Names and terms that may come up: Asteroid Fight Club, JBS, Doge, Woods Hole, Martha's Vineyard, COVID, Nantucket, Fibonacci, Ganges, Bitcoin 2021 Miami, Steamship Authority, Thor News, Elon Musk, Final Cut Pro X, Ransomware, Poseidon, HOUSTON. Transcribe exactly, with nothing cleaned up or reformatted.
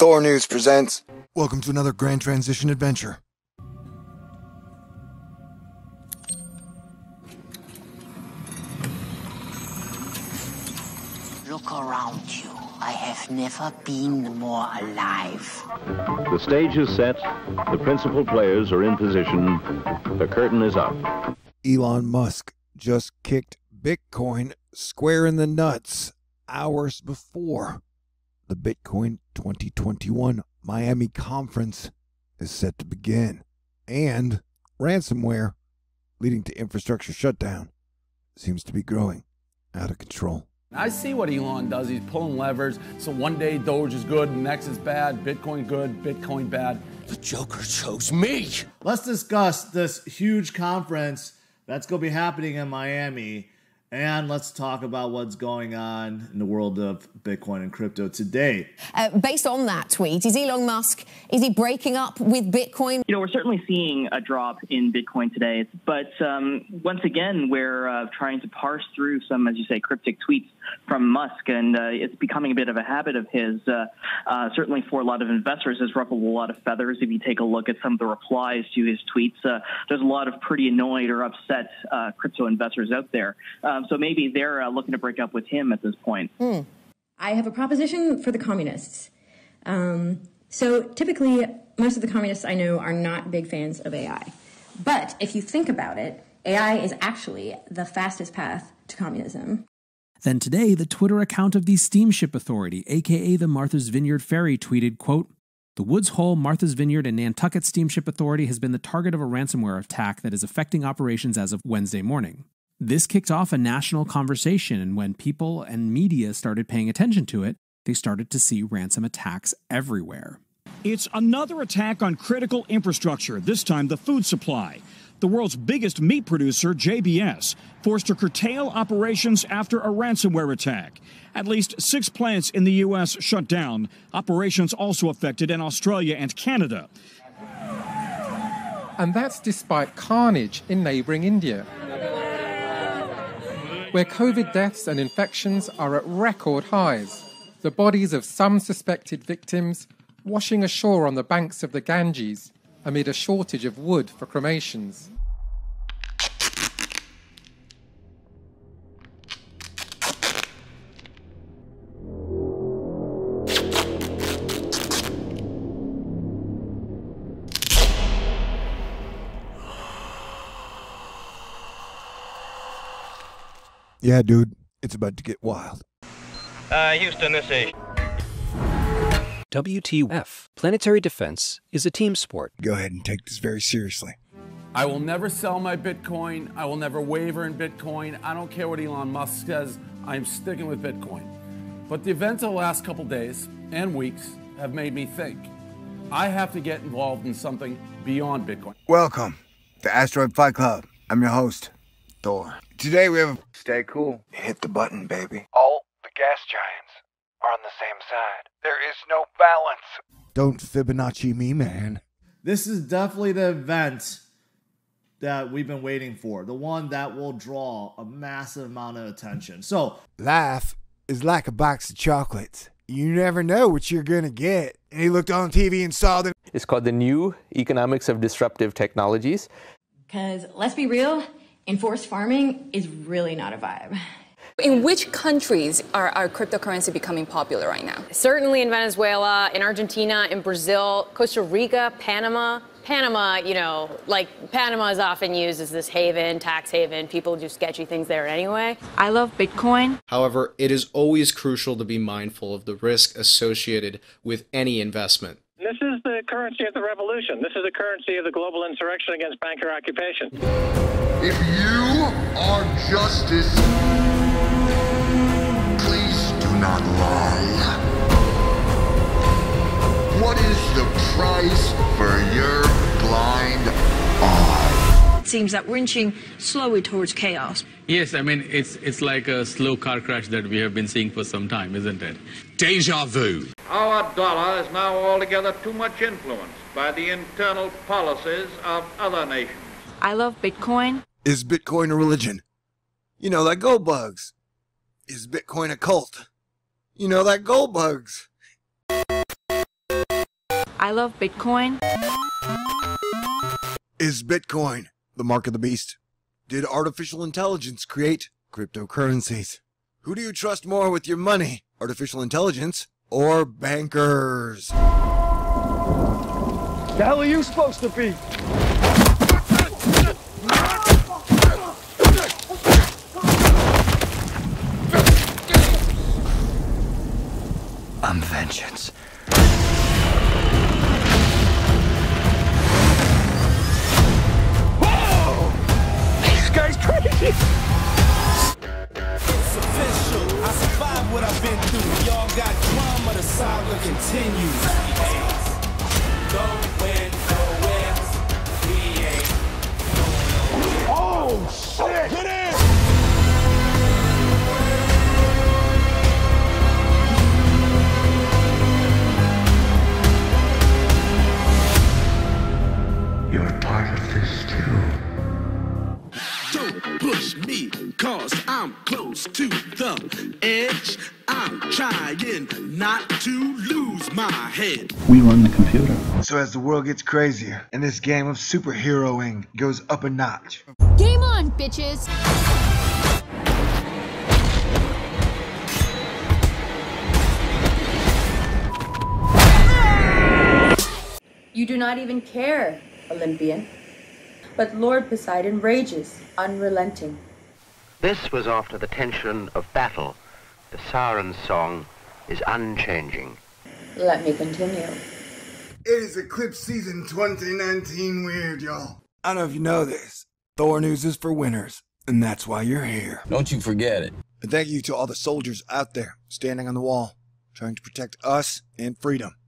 Thor News presents. Welcome to another Grand Transition adventure. Look around you. I have never been more alive. The stage is set. The principal players are in position. The curtain is up. Elon Musk just kicked Bitcoin square in the nuts hours before. The Bitcoin twenty twenty-one Miami conference is set to begin, and ransomware leading to infrastructure shutdown seems to be growing out of control. I see what Elon does. He's pulling levers. So one day Doge is good, next is bad, Bitcoin good, Bitcoin bad. The Joker chose me. Let's discuss this huge conference that's going to be happening in Miami. And let's talk about what's going on in the world of Bitcoin and crypto today. Uh, based on that tweet, is Elon Musk, is he breaking up with Bitcoin? You know, we're certainly seeing a drop in Bitcoin today. But um, once again, we're uh, trying to parse through some, as you say, cryptic tweets from Musk. And uh, it's becoming a bit of a habit of his. Uh, uh, certainly for a lot of investors, it's ruffled a lot of feathers. If you take a look at some of the replies to his tweets, uh, there's a lot of pretty annoyed or upset uh, crypto investors out there. Um, So maybe they're uh, looking to break up with him at this point. Mm. I have a proposition for the communists. Um, so typically, most of the communists I know are not big fans of A I. But if you think about it, A I is actually the fastest path to communism. Then today, the Twitter account of the Steamship Authority, a k a the Martha's Vineyard Ferry, tweeted, quote, "The Woods Hole, Martha's Vineyard, and Nantucket Steamship Authority has been the target of a ransomware attack that is affecting operations as of Wednesday morning. This kicked off a national conversation, and when people and media started paying attention to it, they started to see ransom attacks everywhere." It's another attack on critical infrastructure, this time the food supply. The world's biggest meat producer, J B S, forced to curtail operations after a ransomware attack. At least six plants in the U S shut down. Operations also affected in Australia and Canada. And that's despite carnage in neighboring India, where COVID deaths and infections are at record highs, the bodies of some suspected victims washing ashore on the banks of the Ganges amid a shortage of wood for cremations. Yeah, dude, it's about to get wild. Uh, Houston, this is... W T F. Planetary defense is a team sport. Go ahead and take this very seriously. I will never sell my Bitcoin. I will never waver in Bitcoin. I don't care what Elon Musk says. I'm sticking with Bitcoin. But the events of the last couple days and weeks have made me think. I have to get involved in something beyond Bitcoin. Welcome to Asteroid Fight Club. I'm your host, Thor. Today we have... Stay cool. Hit the button, baby. All the gas giants are on the same side. There is no balance. Don't Fibonacci me, man. This is definitely the event that we've been waiting for. The one that will draw a massive amount of attention. So... Life is like a box of chocolates. You never know what you're going to get. And he looked on T V and saw that... It's called the New Economics of Disruptive Technologies. Because, let's be real... enforced farming is really not a vibe. In which countries are our cryptocurrency becoming popular right now? Certainly in Venezuela, in Argentina, in Brazil, Costa Rica, Panama. Panama, you know, like Panama is often used as this haven, tax haven. People do sketchy things there anyway. I love Bitcoin. However, it is always crucial to be mindful of the risk associated with any investment. This is the currency of the revolution. This is the currency of the global insurrection against banker occupation. If you are justice, please do not lie. What is the price for your blind eye? It seems that we're inching slowly towards chaos. Yes, I mean, it's, it's like a slow car crash that we have been seeing for some time, isn't it? Deja vu. Our dollar is now altogether too much influenced by the internal policies of other nations. I love Bitcoin. Is Bitcoin a religion? You know, like gold bugs. Is Bitcoin a cult? You know, like gold bugs. I love Bitcoin. Is Bitcoin the mark of the beast? Did artificial intelligence create cryptocurrencies? Who do you trust more with your money, artificial intelligence or bankers? The hell are you supposed to be? I'm vengeance. Whoa! This guy's crazy! It's official. I survived what I've been through. Y'all got drama, the saga continues. Going nowhere. We ain't going nowhere. Oh, shit! Get in! You're part of this too. Don't push me, cause I'm close to the edge. I'm trying not to lose my head. We run the computer. So as the world gets crazier, and this game of superheroing goes up a notch. Game on, bitches! You do not even care, Olympian, but Lord Poseidon rages, unrelenting. This was after the tension of battle. The siren's song is unchanging. Let me continue. It is eclipse season twenty nineteen weird, y'all. I don't know if you know this. Thor News is for winners, and that's why you're here. Don't you forget it. And thank you to all the soldiers out there standing on the wall, trying to protect us and freedom.